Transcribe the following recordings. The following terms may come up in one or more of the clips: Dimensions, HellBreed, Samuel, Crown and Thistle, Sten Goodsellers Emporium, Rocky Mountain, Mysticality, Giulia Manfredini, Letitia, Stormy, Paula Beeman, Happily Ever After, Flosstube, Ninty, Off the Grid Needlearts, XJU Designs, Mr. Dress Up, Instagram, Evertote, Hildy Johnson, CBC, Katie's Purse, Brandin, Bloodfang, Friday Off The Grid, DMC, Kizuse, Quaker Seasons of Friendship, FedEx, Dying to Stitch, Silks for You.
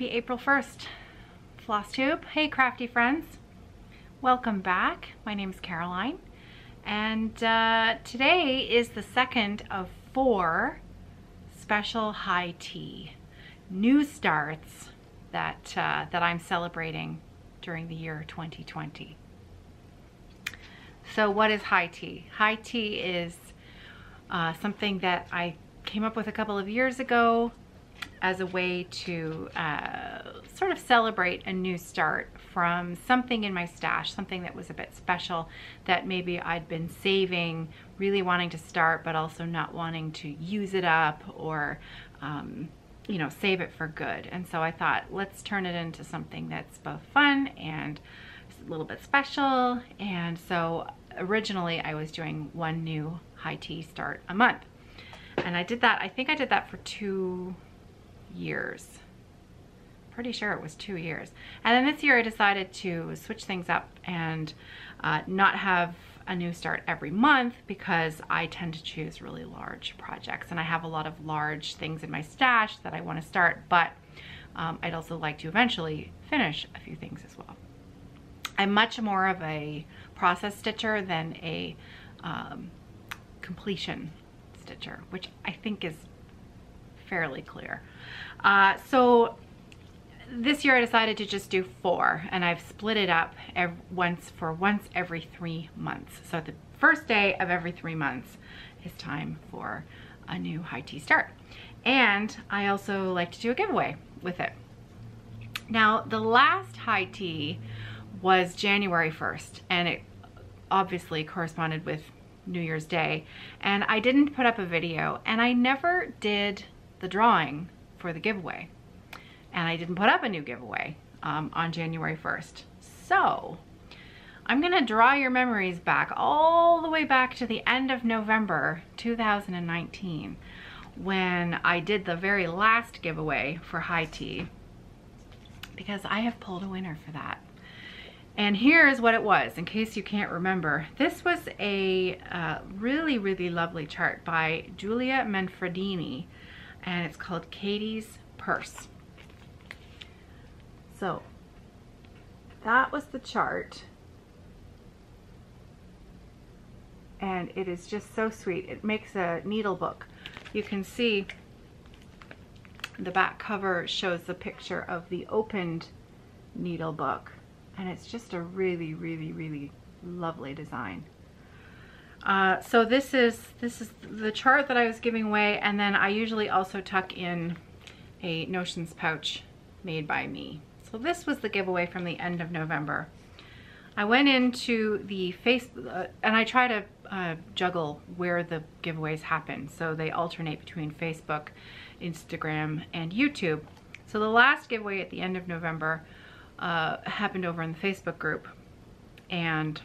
Happy April 1st, Flosstube. Hey crafty friends, welcome back. My name is Caroline, and today is the second of 4 special high tea new starts that I'm celebrating during the year 2020. So what is high tea? High tea is something that I came up with a couple of years ago as a way to sort of celebrate a new start from something in my stash, something that was a bit special that maybe I'd been saving, really wanting to start, but also not wanting to use it up or, you know, save it for good. And so I thought, let's turn it into something that's both fun and a little bit special. And so originally I was doing 1 new high tea start a month. And I did that, I think I did that for 2 years. Pretty sure it was 2 years. And then this year I decided to switch things up and not have a new start every month, because I tend to choose really large projects and I have a lot of large things in my stash that I want to start, but I'd also like to eventually finish a few things as well. I'm much more of a process stitcher than a completion stitcher, which I think is fairly clear. So this year I decided to just do 4, and I've split it up once every 3 months. So the first day of every 3 months is time for a new high tea start. And I also like to do a giveaway with it. Now, the last high tea was January 1st, and it obviously corresponded with New Year's Day. And I didn't put up a video, and I never did the drawing for the giveaway, and I didn't put up a new giveaway on January 1st. So I'm gonna draw your memories back all the way back to the end of November 2019, when I did the very last giveaway for high tea, because I have pulled a winner for that. And here is what it was, in case you can't remember. This was a really, really lovely chart by Giulia Manfredini, and it's called Katie's Purse. So that was the chart, and it is just so sweet. It makes a needle book. You can see the back cover shows the picture of the opened needle book, and it's just a really, really, really lovely design. So this is the chart that I was giving away, and then I usually also tuck in a notions pouch made by me. So this was the giveaway from the end of November. I went into the Facebook, and I try to juggle where the giveaways happen, so they alternate between Facebook, Instagram, and YouTube. So the last giveaway at the end of November happened over in the Facebook group, and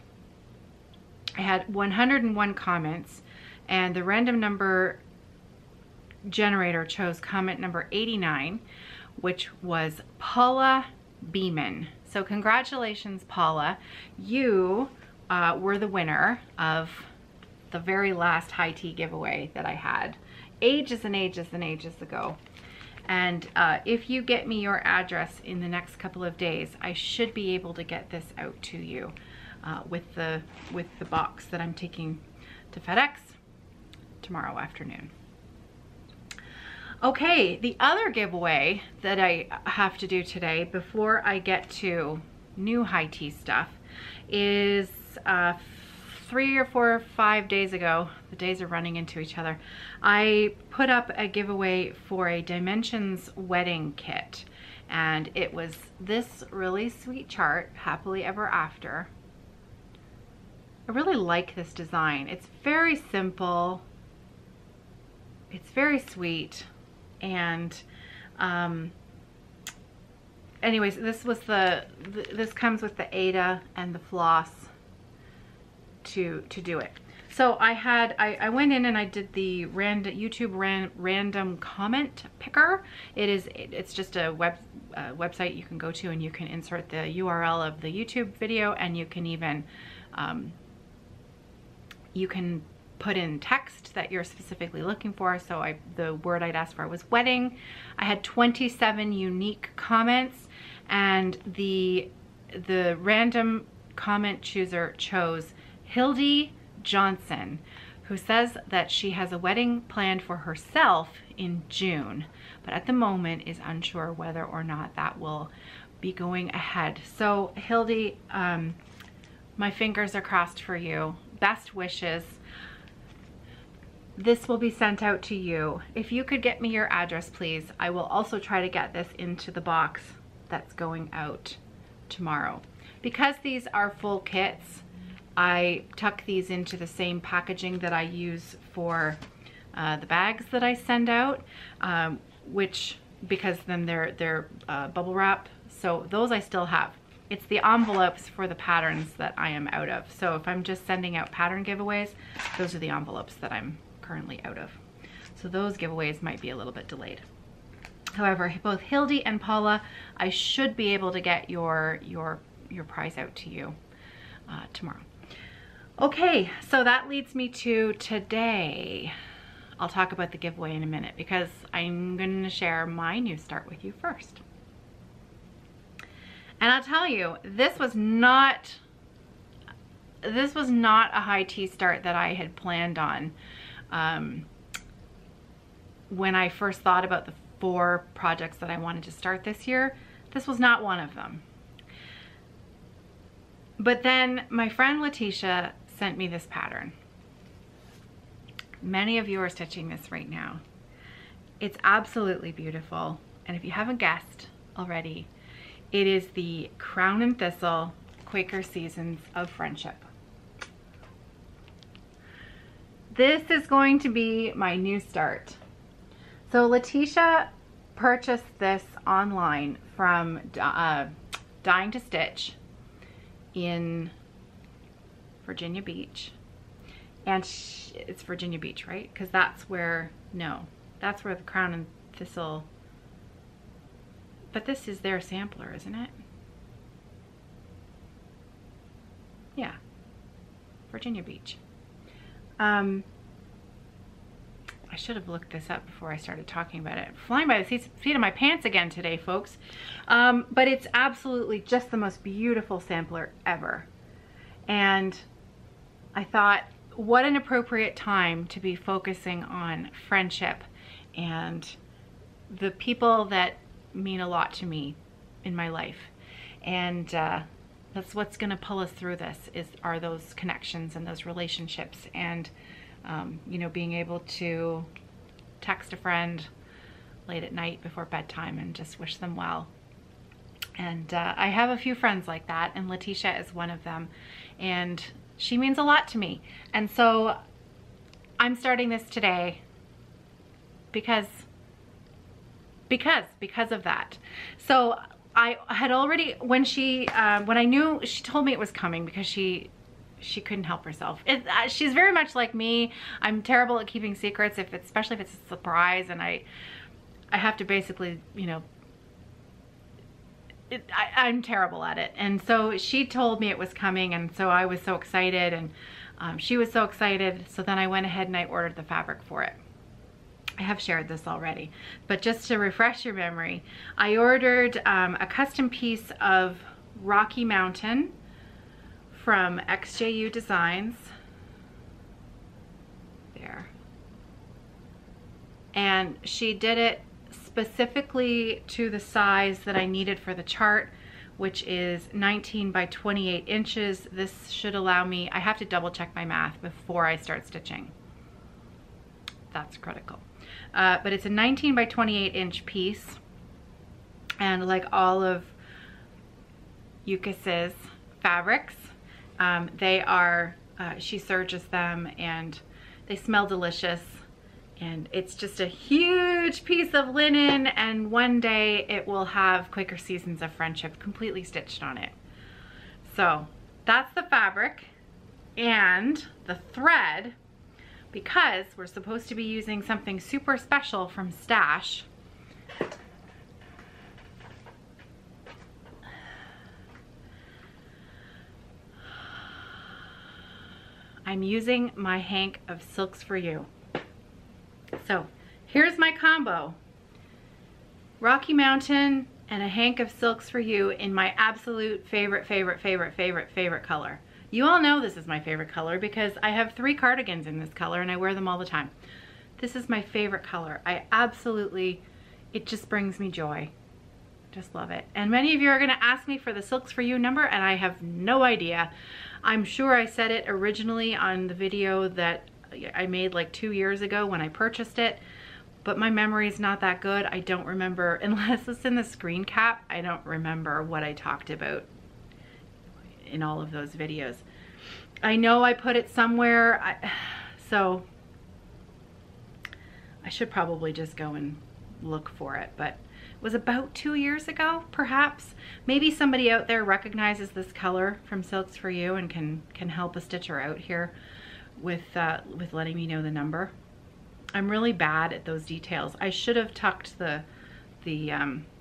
I had 101 comments, and the random number generator chose comment number 89, which was Paula Beeman. So congratulations, Paula. You were the winner of the very last high tea giveaway that I had ages and ages and ages ago. And if you get me your address in the next couple of days, I should be able to get this out to you. With the box that I'm taking to FedEx tomorrow afternoon. Okay, the other giveaway that I have to do today before I get to new high tea stuff is 3 or 4 or 5 days ago. The days are running into each other. I put up a giveaway for a Dimensions wedding kit, and it was this really sweet chart, Happily Ever After. I really like this design. It's very simple, it's very sweet, and anyways, this was this comes with the Ada and the floss to do it. So I went in and I did the YouTube random comment picker. It's just a website you can go to, and you can insert the URL of the YouTube video, and you can even you can put in text that you're specifically looking for. So the word I'd asked for was wedding. I had 27 unique comments, and the random comment chooser chose Hildy Johnson, who says that she has a wedding planned for herself in June, but at the moment is unsure whether or not that will be going ahead. So Hildy, my fingers are crossed for you. Best wishes. This will be sent out to you. If you could get me your address, please. I will also try to get this into the box that's going out tomorrow. Because these are full kits, I tuck these into the same packaging that I use for the bags that I send out, which, because then they're bubble wrap, so those I still have. It's the envelopes for the patterns that I am out of. So if I'm just sending out pattern giveaways, those are the envelopes that I'm currently out of. So those giveaways might be a little bit delayed. However, both Hildy and Paula, I should be able to get your prize out to you tomorrow. Okay, so that leads me to today. I'll talk about the giveaway in a minute because I'm going to share my new start with you first. And I'll tell you, this was not a high tea start that I had planned on. When I first thought about the 4 projects that I wanted to start this year, this was not one of them. But then my friend Letitia sent me this pattern. Many of you are stitching this right now. It's absolutely beautiful. And if you haven't guessed already, it is the Crown and Thistle Quaker Seasons of Friendship. This is going to be my new start. So Letitia purchased this online from Dying to Stitch in Virginia Beach. And it's Virginia Beach, right? Because that's where, no, that's where the Crown and Thistle. But this is their sampler, isn't it? Yeah, Virginia Beach. I should have looked this up before I started talking about it. Flying by the seat of my pants again today, folks. But it's absolutely just the most beautiful sampler ever. And I thought, what an appropriate time to be focusing on friendship and the people that mean a lot to me in my life, and that's what's going to pull us through this are those connections and those relationships, and you know, being able to text a friend late at night before bedtime and just wish them well. And I have a few friends like that, and Letitia is one of them, and she means a lot to me. And so I'm starting this today because of that. So I had already, when I knew, she told me it was coming because she couldn't help herself. She's very much like me. I'm terrible at keeping secrets, especially if it's a surprise, and I have to basically, you know, I'm terrible at it. And so she told me it was coming, and so I was so excited, and she was so excited. So then I went ahead and I ordered the fabric for it. I have shared this already, but just to refresh your memory, I ordered a custom piece of Rocky Mountain from XJU Designs. There. And she did it specifically to the size that I needed for the chart, which is 19 by 28 inches. This should allow me, I have to double check my math before I start stitching. That's critical. But it's a 19 by 28 inch piece, and like all of Yukis's fabrics, they are, she serges them, and they smell delicious, and it's just a huge piece of linen, and one day it will have Quaker Seasons of Friendship completely stitched on it. So that's the fabric and the thread. Because we're supposed to be using something super special from Stash. I I'm using my hank of Silks for You. So here's my combo. Rocky Mountain and a hank of Silks for You in my absolute favorite color. You all know this is my favorite color because I have 3 cardigans in this color and I wear them all the time. This is my favorite color. I absolutely, it just brings me joy. Just love it. And many of you are going to ask me for the Silks for You number and I have no idea. I'm sure I said it originally on the video that I made like 2 years ago when I purchased it, but my memory is not that good. I don't remember, unless it's in the screen cap, I don't remember what I talked about in all of those videos. I know I put it somewhere, so I should probably just go and look for it, but was about 2 years ago, perhaps. Maybe somebody out there recognizes this color from Silks for You and can help a stitcher out here with letting me know the number. I'm really bad at those details. I should have tucked the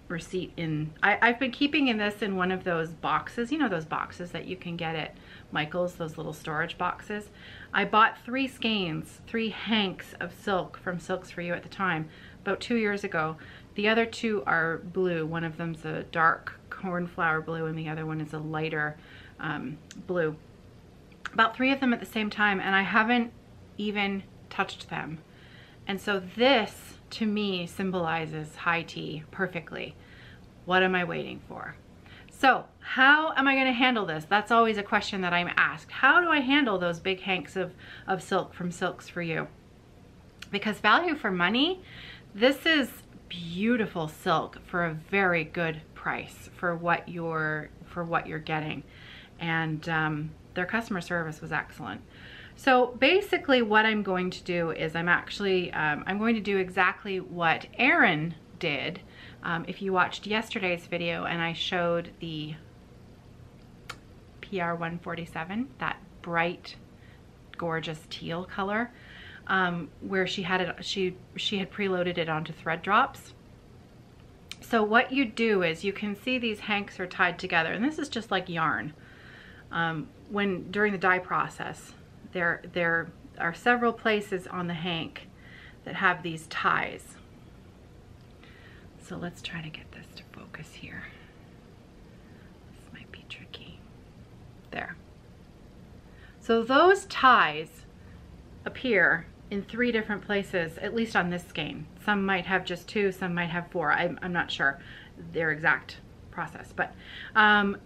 receipt in. I've been keeping this in one of those boxes, you know, those boxes that you can get at Michael's, those little storage boxes. I bought 3 skeins, 3 hanks of silk from Silks for You at the time, about 2 years ago. The other 2 are blue. One of them's a dark cornflower blue and the other one is a lighter blue. About 3 of them at the same time, and I haven't even touched them. And so this to me symbolizes high tea perfectly. What am I waiting for? So how am I going to handle this? That's always a question that I'm asked. How do I handle those big hanks of silk from Silks for You? Because value for money, this is beautiful silk for a very good price for what you're getting, and their customer service was excellent. So basically what I'm going to do is I'm actually I'm going to do exactly what Erin did. If you watched yesterday's video and I showed the PR 147, that bright gorgeous teal color, where she had it, she had preloaded it onto thread drops. So what you do is, you can see these hanks are tied together, and this is just like yarn. When during the dye process, there are several places on the hank that have these ties. So let's try to get this to focus here. This might be tricky. There. So those ties appear in 3 different places, at least on this skein. Some might have just 2, some might have 4. I'm not sure their exact process, but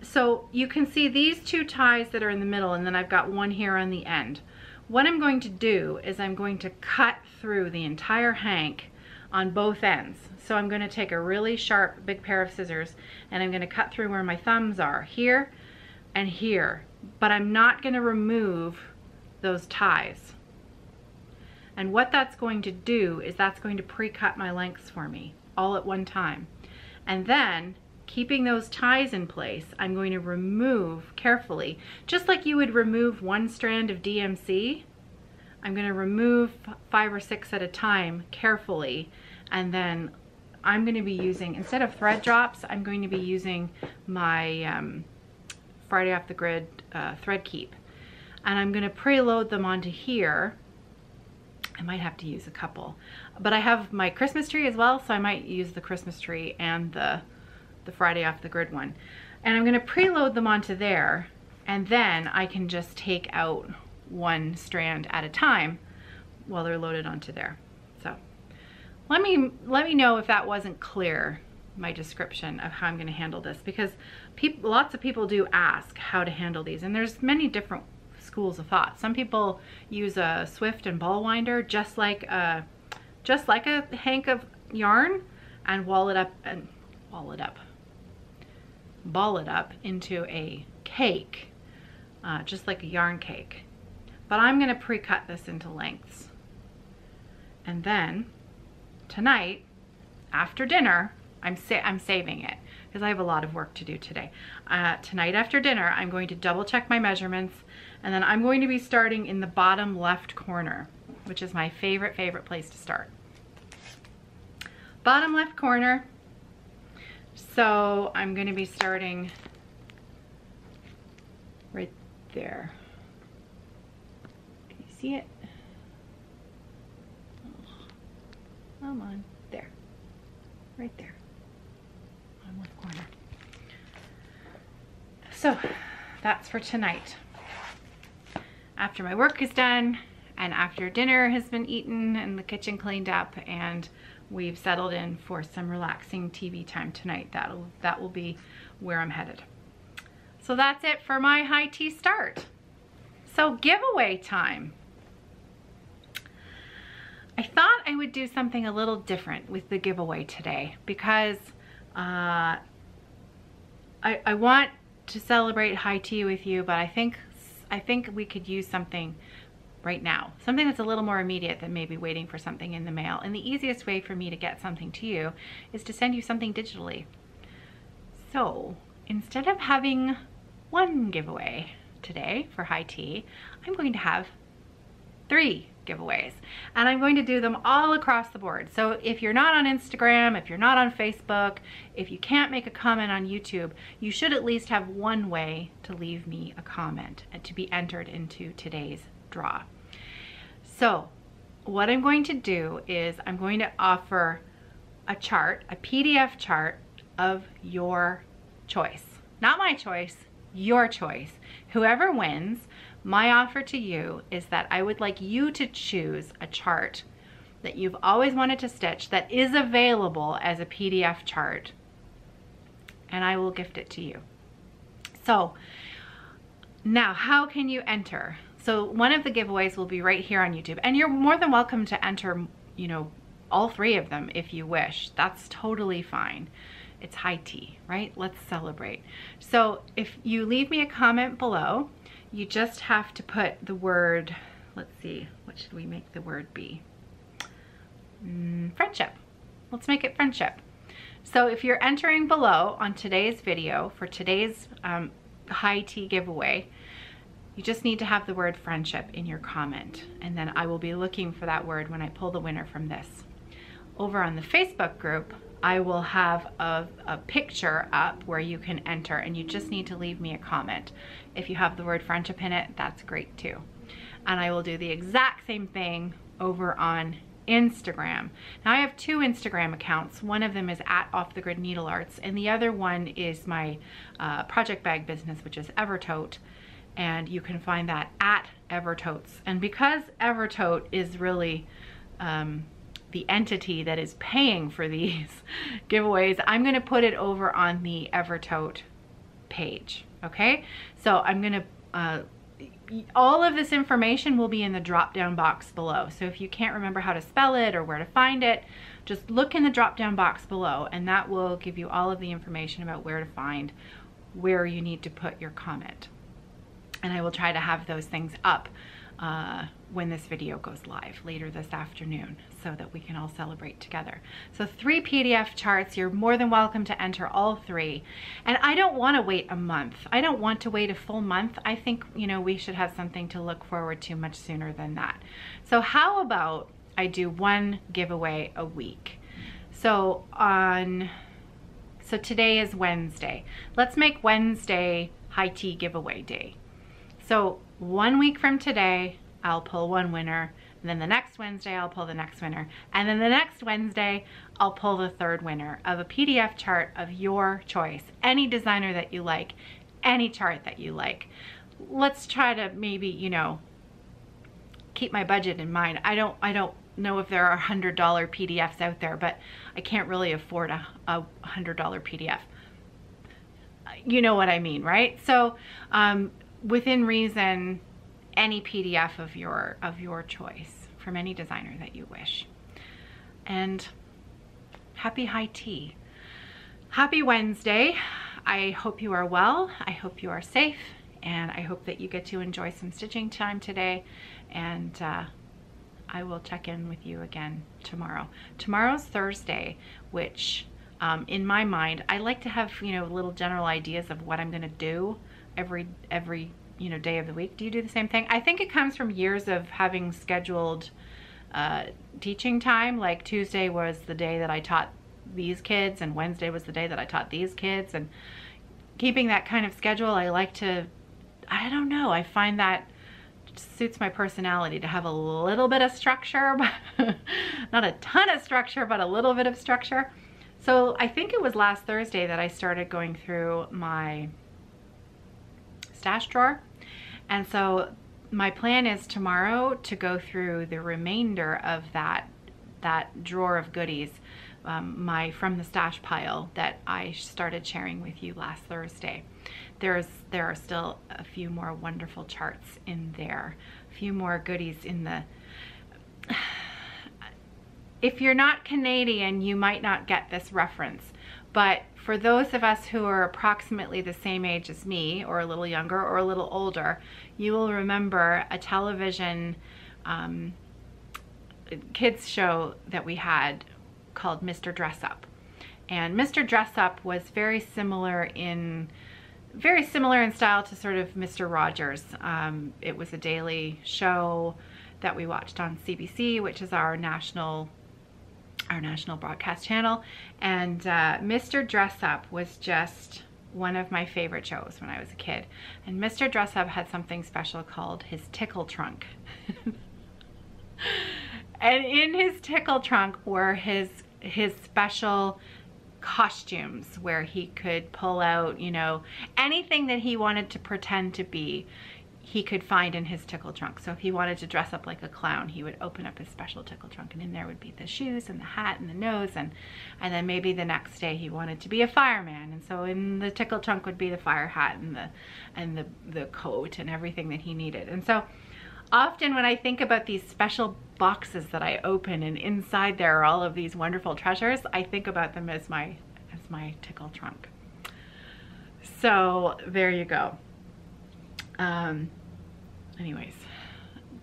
so you can see these 2 ties that are in the middle, and then I've got one here on the end. What I'm going to do is I'm going to cut through the entire hank on both ends. So I'm going to take a really sharp big pair of scissors and I'm going to cut through where my thumbs are, here and here, but I'm not going to remove those ties. And what that's going to do is that's going to pre-cut my lengths for me all at one time. And then, keeping those ties in place, I'm going to remove carefully, just like you would remove 1 strand of DMC. I'm going to remove 5 or 6 at a time carefully, and then I'm going to be using, instead of thread drops, I'm going to be using my Friday Off The Grid thread keep. And I'm going to preload them onto here. I might have to use a couple, but I have my Christmas tree as well, so I might use the Christmas tree and the Friday Off The Grid one. And I'm going to preload them onto there, and then I can just take out 1 strand at a time while they're loaded onto there. So let me know if that wasn't clear, my description of how I'm going to handle this, because lots of people do ask how to handle these, and there's many different schools of thought. Some people use a swift and ball winder, just like a hank of yarn, and ball it up into a cake, just like a yarn cake. But I'm going to pre-cut this into lengths, and then tonight after dinner, I'm saving it because I have a lot of work to do today. Tonight after dinner, I'm going to double check my measurements, and then I'm going to be starting in the bottom left corner, which is my favorite place to start. Bottom left corner. So I'm going to be starting right there. see it? Oh, come on. There. Right there. On left corner. So that's for tonight. After my work is done and after dinner has been eaten and the kitchen cleaned up and we've settled in for some relaxing TV time tonight, that will be where I'm headed. So that's it for my high tea start. So giveaway time. I thought I would do something a little different with the giveaway today because I want to celebrate high tea with you, but I think we could use something right now, something that's a little more immediate than maybe waiting for something in the mail. And the easiest way for me to get something to you is to send you something digitally. So instead of having one giveaway today for high tea, I'm going to have 3 giveaways, and I'm going to do them all across the board. So if you're not on Instagram, if you're not on Facebook, if you can't make a comment on YouTube, you should at least have one way to leave me a comment and to be entered into today's draw. So what I'm going to do is I'm going to offer a chart, a PDF chart of your choice. Not my choice, your choice. Whoever wins, my offer to you is that I would like you to choose a chart that you've always wanted to stitch that is available as a PDF chart, and I will gift it to you. So now how can you enter? So one of the giveaways will be right here on YouTube, and you're more than welcome to enter, you know, all 3 of them if you wish. That's totally fine. It's high tea, right? Let's celebrate. So if you leave me a comment below, you just have to put the word, let's see, what should we make the word be? Friendship. Let's make it friendship. So if you're entering below on today's video for today's high tea giveaway, you just need to have the word friendship in your comment, and then I will be looking for that word when I pull the winner from this. Over on the Facebook group, I will have a picture up where you can enter, and you just need to leave me a comment. If you have the word friendship in it, that's great too. And I will do the exact same thing over on Instagram. Now I have 2 Instagram accounts. One of them is at Off the Grid Needlearts, and the other one is my project bag business, which is Evertote, and you can find that at Evertotes. And because Evertote is really the entity that is paying for these giveaways, I'm going to put it over on the Evertote page. Okay, so I'm going to all of this information will be in the drop down box below. So if you can't remember how to spell it or where to find it, just look in the drop down box below, and that will give you all of the information about where to find where you need to put your comment. And I will try to have those things up when this video goes live later this afternoon, so that we can all celebrate together. So 3 PDF charts. You're more than welcome to enter all 3. And I don't want to wait a month. I don't want to wait a full month. I think, you know, we should have something to look forward to much sooner than that. So how about I do 1 giveaway a week? So today is Wednesday. Let's make Wednesday high tea giveaway day. So 1 week from today, I'll pull 1 winner, and then the next Wednesday, I'll pull the next winner, and then the next Wednesday, I'll pull the 3rd winner of a PDF chart of your choice, any designer that you like, any chart that you like. Let's try to maybe, you know, keep my budget in mind. I don't know if there are $100 PDFs out there, but I can't really afford a $100 PDF. You know what I mean, right? So, within reason, any PDF of your choice from any designer that you wish. And happy high tea. Happy Wednesday. I hope you are well. I hope you are safe, and I hope that you get to enjoy some stitching time today. And I will check in with you again tomorrow. Tomorrow's Thursday, which in my mind, I like to have, you know, little general ideas of what I'm going to do every you know, day of the week. Do you do the same thing? I think it comes from years of having scheduled teaching time. Like Tuesday was the day that I taught these kids, and Wednesday was the day that I taught these kids, and keeping that kind of schedule, I like to, I don't know, I find that suits my personality to have a little bit of structure, but not a ton of structure, but a little bit of structure. So I think it was last Thursday that I started going through my stash drawer. And so my plan is tomorrow to go through the remainder of that drawer of goodies, my from the stash pile that I started sharing with you last Thursday. There are still a few more wonderful charts in there, a few more goodies in the... If you're not Canadian, you might not get this reference, but for those of us who are approximately the same age as me, or a little younger or a little older, you will remember a television kids show that we had called Mr. Dress Up. And Mr. Dress Up was very similar in style to sort of Mr. Rogers. It was a daily show that we watched on CBC, which is our national broadcast channel. And Mr. Dress Up was just one of my favorite shows when I was a kid. And Mr. Dress Up had something special called his tickle trunk. And in his tickle trunk were his special costumes, where he could pull out, you know, anything that he wanted to pretend to be, he could find in his tickle trunk. So if he wanted to dress up like a clown, he would open up his special tickle trunk, and in there would be the shoes and the hat and the nose, and then maybe the next day he wanted to be a fireman, and so in the tickle trunk would be the fire hat and the coat and everything that he needed. And so often when I think about these special boxes that I open, and inside there are all of these wonderful treasures, I think about them as my tickle trunk. So there you go. Anyways,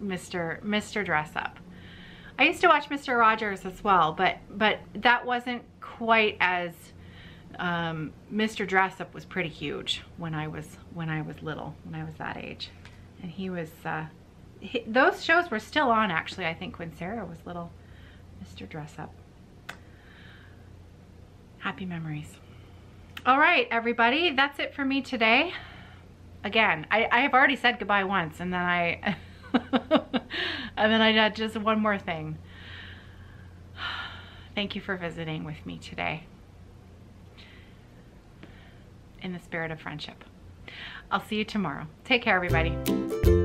Mr. Dress Up. I used to watch Mr. Rogers as well, but that wasn't quite as Mr. Dress Up was pretty huge when I was that age, and he was. Those shows were still on, actually, I think, when Sarah was little. Mr. Dress Up. Happy memories. All right, everybody, that's it for me today. Again, I have already said goodbye once, and then I and then I did just one more thing. Thank you for visiting with me today in the spirit of friendship. I'll see you tomorrow. Take care, everybody.